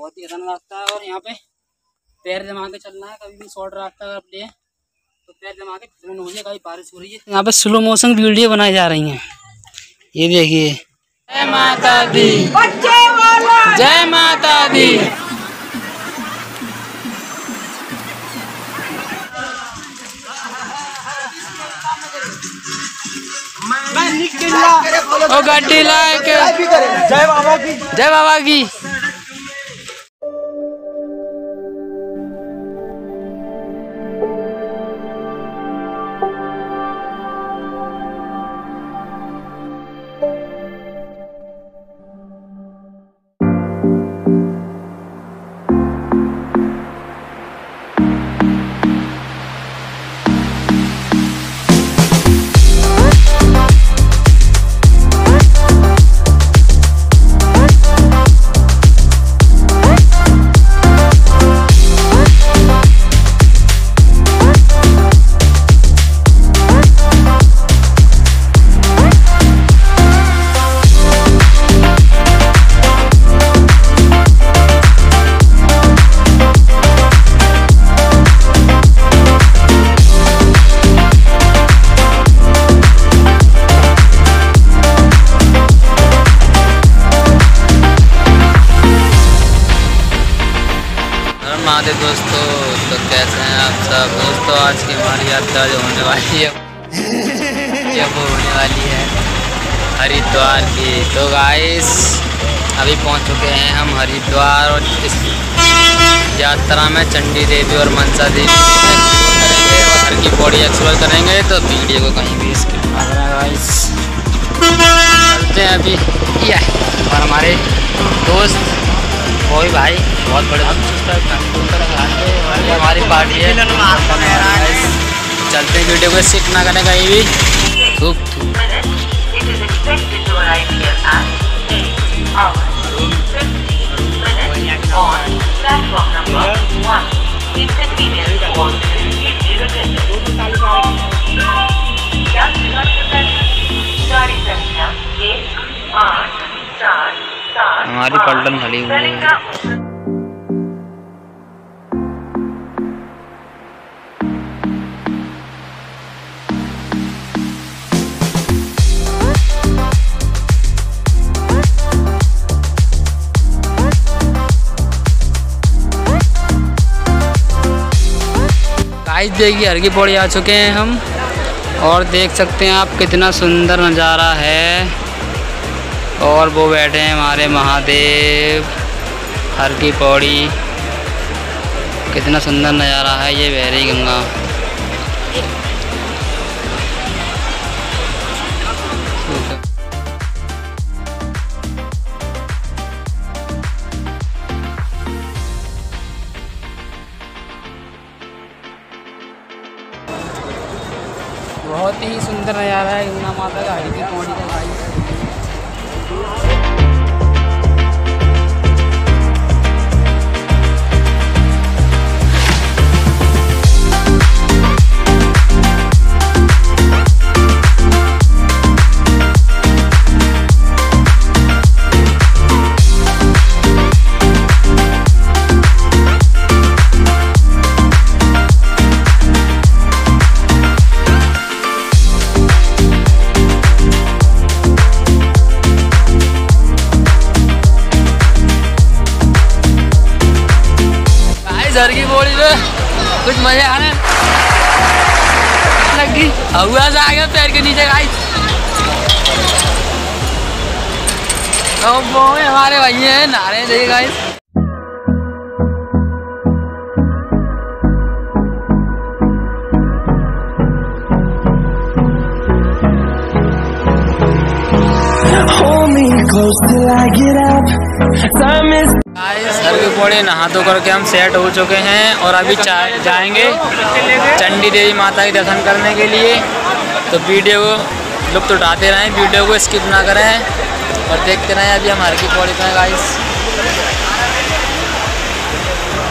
बहुत ही आसान रास्ता है और यहाँ पे पैर जमा के चलना है। कभी भी शॉर्ट रास्ता अगर आप ले तो पैर जमा के फिसलन हो जाए। कभी बारिश हो रही है। यहाँ पे स्लो मोशन वीडियो बनाई जा रही हैं, ये देखिए। जय माता दी, जय माता दी। ओ गाड़ी लाए के जय बाबा की, जय बाबा की। दोस्तों तो कैसे हैं आप सब। दोस्तों आज की हमारी यात्रा जो होने वाली है जब वो होने वाली है हरिद्वार की। तो गाइस अभी पहुंच चुके हैं हम हरिद्वार और इस यात्रा में चंडी देवी और मनसा देवी करेंगे और हर की पौड़ी एक्सप्लोर करेंगे। तो वीडियो को कहीं भी स्किप ना करना गाइस। चलते हैं अभी। और हमारे दोस्त कोई भाई बहुत बड़े हमारी पार्टी है। चलते हैं, वीडियो को स्किप ना करने कहीं भी। हमारी पलटन खड़ी हुई है। गाइस देखिए हर की पौड़ी आ चुके हैं हम और देख सकते हैं आप कितना सुंदर नज़ारा है। और वो बैठे हैं हमारे महादेव। हर की पौड़ी कितना सुंदर नज़ारा है। ये बह रही गंगा। बहुत ही सुंदर नज़ारा है गंगा माता का। हर की पौड़ी का भाई हर की पौड़ी पे कुछ मजे आ रहे लगी। हुआ सा आ गया पैर के नीचे गाइस। तो वो हमारे भैया हैं नारे दे गाइस। हर की पौड़ी नहा धो करके हम सेट हो चुके हैं और अभी जाएंगे चंडी देवी माता के दर्शन करने के लिए। तो वीडियो को लुत्फ उठाते रहें, वीडियो को स्किप ना करें और देखते रहें। अभी हम हर की पौड़ी पे गाइस।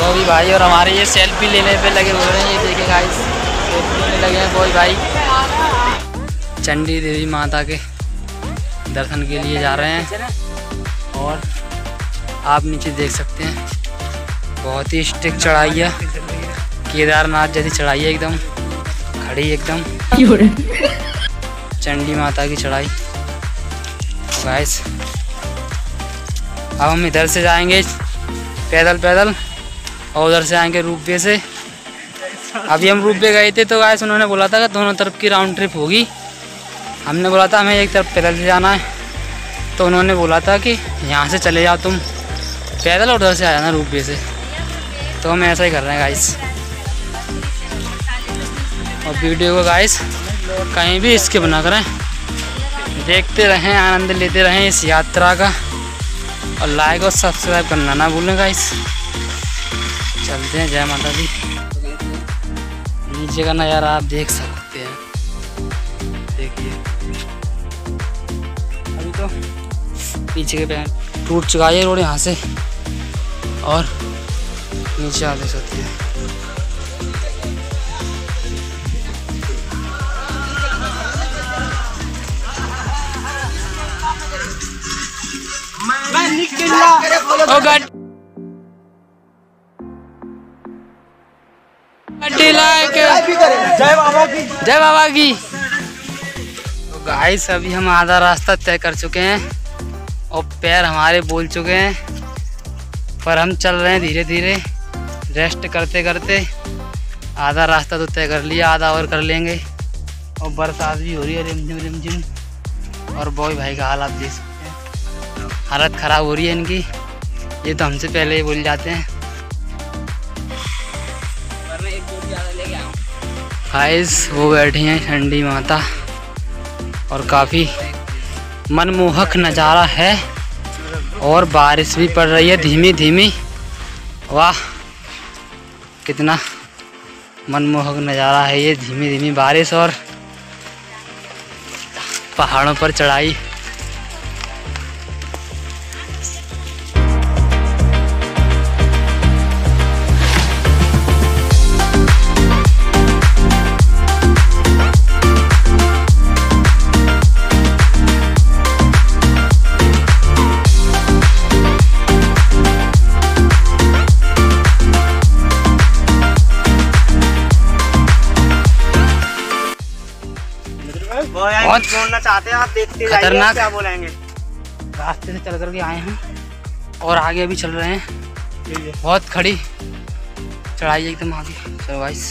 वो भी भाई और हमारे ये सेल्फी लेने पे लगे हुए हैं। ये देखें गाइस, सेल्फी लेने लगे हैं वो भी भाई। चंडी देवी माता के दर्शन के लिए जा रहे हैं और आप नीचे देख सकते हैं, बहुत ही स्टिक चढ़ाई है, केदारनाथ जैसी चढ़ाई है, एकदम खड़ी एकदम चंडी माता की चढ़ाई। गाइस अब हम इधर से जाएंगे पैदल पैदल और उधर से आएंगे रोपवे से। अभी हम रोपवे गए थे तो गाइस उन्होंने बोला था कि दोनों तरफ की राउंड ट्रिप होगी, हमने बोला था हमें एक तरफ पैदल से जाना है, तो उन्होंने बोला था कि यहाँ से चले जाओ तुम पैदल और उधर से आ जाना रोपवे से, तो हम ऐसा ही कर रहे हैं गाइस। और वीडियो को गाइस कहीं भी स्किप ना करें, देखते रहें, आनंद लेते रहें इस यात्रा का, और लाइक और सब्सक्राइब करना ना भूलें गाइस। चलते हैं, जय माता दी। नीचे का नज़ारा आप देख सकते हैं, देखिए अभी तो पीछे के पैर टूट चुका है रोड यहाँ से, और नीचे आ सकते हैं। जय बाबा की। तो गाइस अभी हम आधा रास्ता तय कर चुके हैं और पैर हमारे बोल चुके हैं, पर हम चल रहे हैं धीरे धीरे, रेस्ट करते करते। आधा रास्ता तो तय कर लिया, आधा और कर लेंगे। और बरसात भी हो रही है रिमझिम रिमझिम, और बॉय भाई का हाल आप देख सकते हैं, हालत ख़राब हो रही है इनकी, ये तो हमसे पहले ही बोल जाते हैं। गाइस वो बैठी हैं चंडी माता, और काफ़ी मनमोहक नज़ारा है, और बारिश भी पड़ रही है धीमी धीमी। वाह कितना मनमोहक नज़ारा है ये, धीमी धीमी बारिश और पहाड़ों पर चढ़ाई। बहुत चाहते हैं आप, देखते खतरनाक क्या बोलेंगे। रास्ते से चल कर के आए हैं और आगे भी चल रहे हैं, बहुत खड़ी चढ़ाई एकदम आगे। चलो गाइस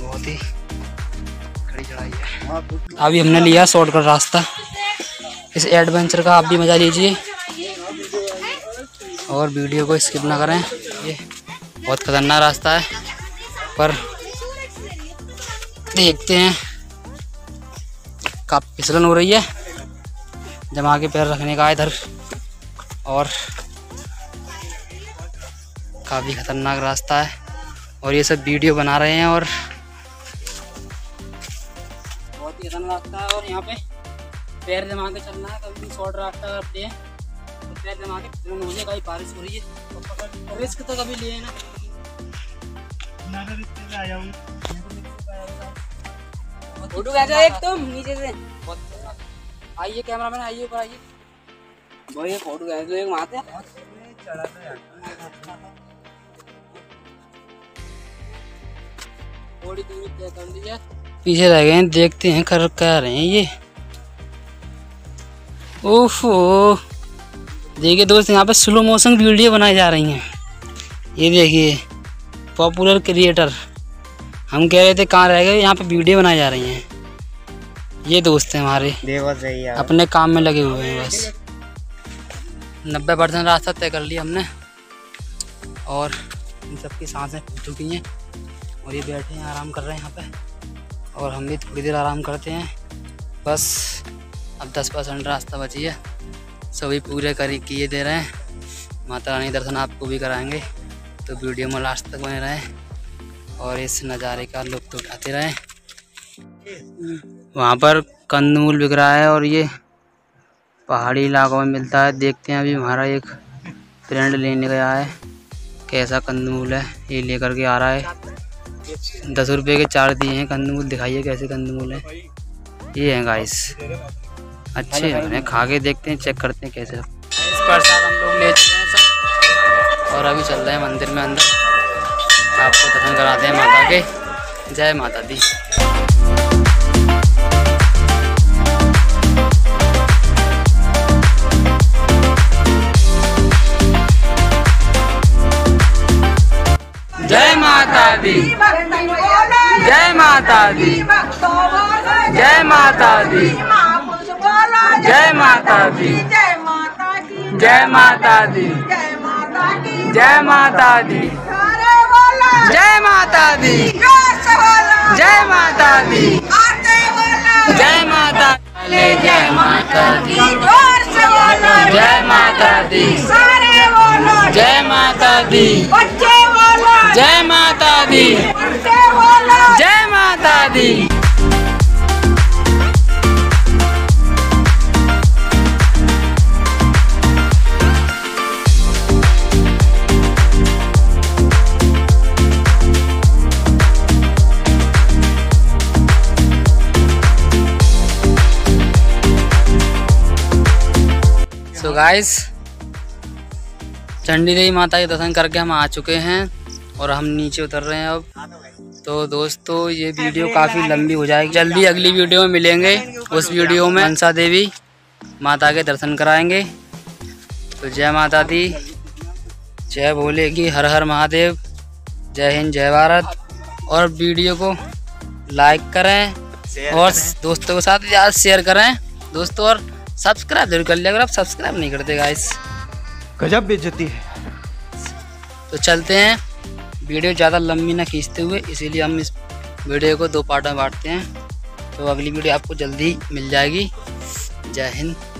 बहुत ही खड़ी चढ़ाई है। अभी हमने लिया शॉर्टकट रास्ता, इस एडवेंचर का आप भी मज़ा लीजिए और वीडियो को स्किप ना करें। ये बहुत खतरनाक रास्ता है, पर देखते हैं। काफ़ी फिसलन हो रही है, जमा के पैर रखने का इधर, और काफ़ी ख़तरनाक रास्ता है। और ये सब वीडियो बना रहे हैं, और बहुत ही आसान रास्ता है, और यहाँ पे पैर जमा के चलना है। कभी शॉर्ट रास्ता करते हैं तो पैर जमा के फिसलन हो रही है, कभी बारिश हो रही है, और रिस्क तो कभी लिए ना आ जाऊँगी। फोटो खींचा एक तुम नीचे से, आइए कैमरामैन, आइए ऊपर आइए, भाई ये फोटो खींच लो एक माथे चढ़ाते हैं। थोड़ी दूरी तय कर लीजिए, पीछे रह गए, देखते हैं कर क्या रहे हैं ये। ओफो देखिए दोस्त, यहाँ पे स्लो मोशन वीडियो बनाई जा रही हैं, ये देखिए पॉपुलर क्रिएटर। हम कह रहे थे कहाँ रह गए, यहाँ पे वीडियो बनाई जा रही हैं। ये दोस्त हैं हमारे, अपने काम में लगे हुए हैं। बस 90% रास्ता तय कर लिया हमने, और इन सबकी सांसें फूल चुकी हैं, और ये बैठे हैं आराम कर रहे हैं यहाँ पे, और हम भी थोड़ी देर आराम करते हैं। बस अब 10% रास्ता बची है, सभी पूरे किए दे रहे हैं। माता रानी दर्शन आपको भी कराएँगे, तो वीडियो में लास्ट तक बने रहें और इस नज़ारे का लुत्फ उठाते रहें। वहाँ पर कंदमूल बिक रहा है, और ये पहाड़ी इलाकों में मिलता है। देखते हैं, अभी हमारा एक फ्रेंड लेने गया है, कैसा कंदमूल है ये, लेकर के आ रहा है। 10 रुपये के 4 दिए हैं कंदमूल, दिखाइए कैसे कंदमूल है। ये हैं गाइस, अच्छे हैं, खा के देखते हैं, चेक करते हैं कैसे। इस प्रसाद हम लोग ले चुके हैं सब, और अभी चल रहे हैं मंदिर में अंदर, आपको दर्शन कराते हैं माता के। जय माता दी। जय माता दी, जय माता दी, जय माता दी, जय माता दी, जय माता दी, जय माता दी, जय माता दी, जय माता दी, जय माता दी, जय माता दी, जय माता दी, जय माता दी, जय माता दी, जय माता दी। सो गाइस, चंडी देवी माता के दर्शन करके हम आ चुके हैं और हम नीचे उतर रहे हैं अब। तो दोस्तों, ये वीडियो काफ़ी लंबी हो जाएगी, जल्दी अगली वीडियो में मिलेंगे। उस वीडियो में मनसा देवी माता के दर्शन कराएंगे। तो जय माता दी, जय भोले की, हर हर महादेव, जय हिंद, जय भारत। और वीडियो को लाइक करें और दोस्तों के साथ यार शेयर करें दोस्तों, और सब्सक्राइब जरूर कर लिया अगर आप सब्सक्राइब नहीं करते गाइस। गजब बेइज्जती है। तो चलते हैं, वीडियो ज़्यादा लंबी ना खींचते हुए, इसीलिए हम इस वीडियो को दो पार्ट में बांटते हैं। तो अगली वीडियो आपको जल्दी मिल जाएगी। जय हिंद।